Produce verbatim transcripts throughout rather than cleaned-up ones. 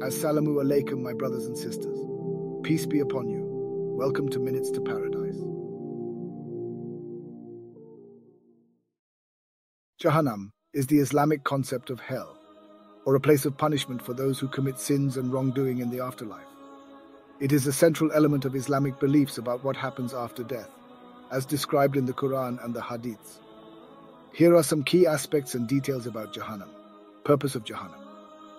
Assalamu alaikum, my brothers and sisters. Peace be upon you. Welcome to Minutes to Paradise. Jahannam is the Islamic concept of hell, or a place of punishment for those who commit sins and wrongdoing in the afterlife. It is a central element of Islamic beliefs about what happens after death, as described in the Quran and the Hadiths. Here are some key aspects and details about Jahannam. Purpose of Jahannam.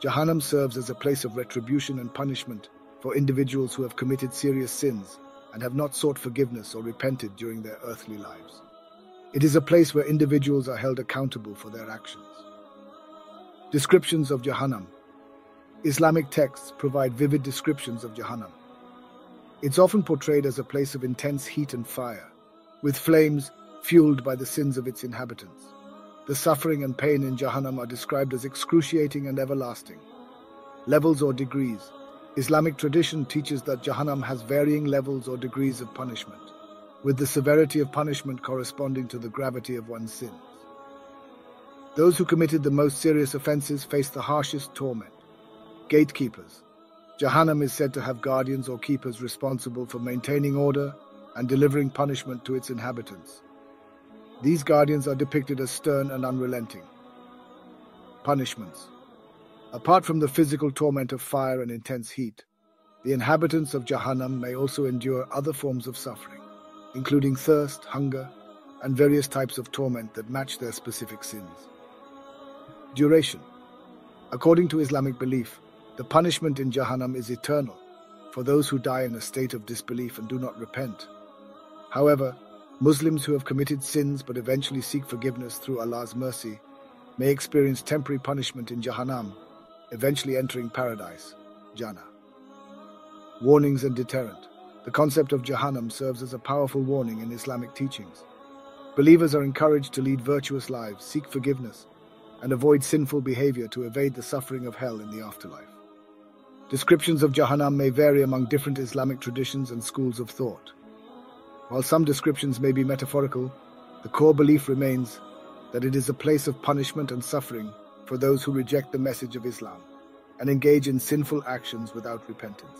Jahannam serves as a place of retribution and punishment for individuals who have committed serious sins and have not sought forgiveness or repented during their earthly lives. It is a place where individuals are held accountable for their actions. Descriptions of Jahannam. Islamic texts provide vivid descriptions of Jahannam. It's often portrayed as a place of intense heat and fire, with flames fueled by the sins of its inhabitants. The suffering and pain in Jahannam are described as excruciating and everlasting. Levels or degrees. Islamic tradition teaches that Jahannam has varying levels or degrees of punishment, with the severity of punishment corresponding to the gravity of one's sins. Those who committed the most serious offenses face the harshest torment. Gatekeepers. Jahannam is said to have guardians or keepers responsible for maintaining order and delivering punishment to its inhabitants. These guardians are depicted as stern and unrelenting. Punishments. Apart from the physical torment of fire and intense heat, the inhabitants of Jahannam may also endure other forms of suffering, including thirst, hunger, and various types of torment that match their specific sins. Duration. According to Islamic belief, the punishment in Jahannam is eternal for those who die in a state of disbelief and do not repent. However, Muslims who have committed sins but eventually seek forgiveness through Allah's mercy may experience temporary punishment in Jahannam, eventually entering paradise, Jannah. Warnings and deterrent. The concept of Jahannam serves as a powerful warning in Islamic teachings. Believers are encouraged to lead virtuous lives, seek forgiveness, and avoid sinful behavior to evade the suffering of hell in the afterlife. Descriptions of Jahannam may vary among different Islamic traditions and schools of thought. While some descriptions may be metaphorical, the core belief remains that it is a place of punishment and suffering for those who reject the message of Islam and engage in sinful actions without repentance.